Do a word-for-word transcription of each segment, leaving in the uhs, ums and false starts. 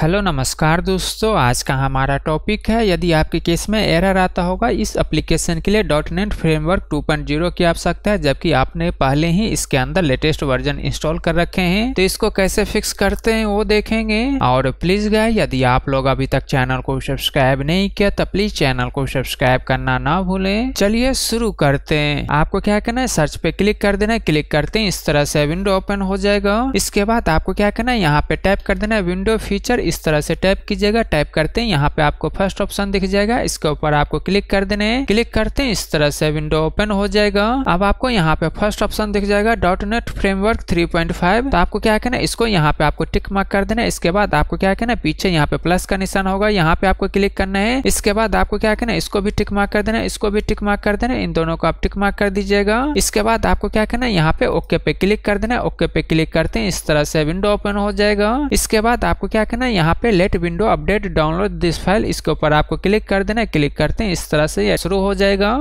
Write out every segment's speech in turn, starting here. Hello नमस्कार दोस्तों, आज का हमारा टॉपिक है यदि आपके केस में एरर आता होगा इस एप्लीकेशन के लिए .dot net framework two point zero की आवश्यकता है, जबकि आपने पहले ही इसके अंदर लेटेस्ट वर्जन इंस्टॉल कर रखे हैं। तो इसको कैसे फिक्स करते हैं वो देखेंगे। और प्लीज गाइस, यदि आप लोग अभी तक चैनल को सब्सक्राइब नहीं किया तो प्लीज चैनल को सब्सक्राइब करना ना भूलें। चलिए शुरू करते हैं। आपको क्या करना है, सर्च पे क्लिक कर देना है। क्लिक करते हैं इस तरह से विंडो ओपन हो जाएगा। इसके बाद आपको क्या करना है, यहाँ पे टाइप कर देना है विंडो फीचर। इस तरह से टाइप कीजिएगा। टाइप करते हैं यहाँ पे आपको फर्स्ट ऑप्शन दिख जाएगा, इसके ऊपर आपको क्लिक कर देने। क्लिक करते हैं इस तरह से विंडो ओपन हो जाएगा। अब आपको यहाँ पे फर्स्ट ऑप्शन दिख जाएगा .dot net framework three point five. तो आपको क्या करना है, इसको यहाँ पे आपको टिक मार्क कर देना है। इसके बाद आपको क्या करना है, पीछे यहाँ पे प्लस का निशान होगा, यहाँ पे आपको क्लिक करना है। इसके बाद आपको क्या करना है, इसको भी टिक मार्क कर देना है, इसको भी टिक मार्क कर देना है। इन दोनों को आप टिक मार्क कर दीजिएगा। इसके बाद आपको क्या करना है, यहाँ पे ओके पे क्लिक कर देना है। ओके पे क्लिक करते हैं इस तरह से विंडो ओपन हो जाएगा। इसके बाद आपको क्या करना है, यहाँ पे let window update download this file, इसके ऊपर आपको क्लिक कर देना है। क्लिक करते हैं इस तरह से शुरू हो जाएगा।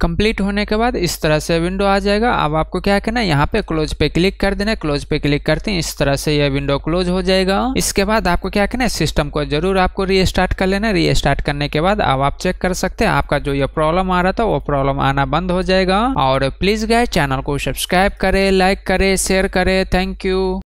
कंप्लीट होने के बाद इस तरह से विंडो आ जाएगा। अब आपको क्या करना है, यहाँ पे क्लोज पे क्लिक कर देना है। क्लोज पे क्लिक करते हैं इस तरह से यह विंडो क्लोज हो जाएगा। इसके बाद आपको क्या करना है, सिस्टम को जरूर आपको रीस्टार्ट कर लेना है। रीस्टार्ट करने के बाद अब आप चेक कर सकते हैं आपका जो ये प्रॉब्लम आ रहा था वो प्रॉब्लम आना बंद हो जाएगा। और प्लीज गाइस, चैनल को सब्सक्राइब करे, लाइक करे, शेयर करे। Thank you.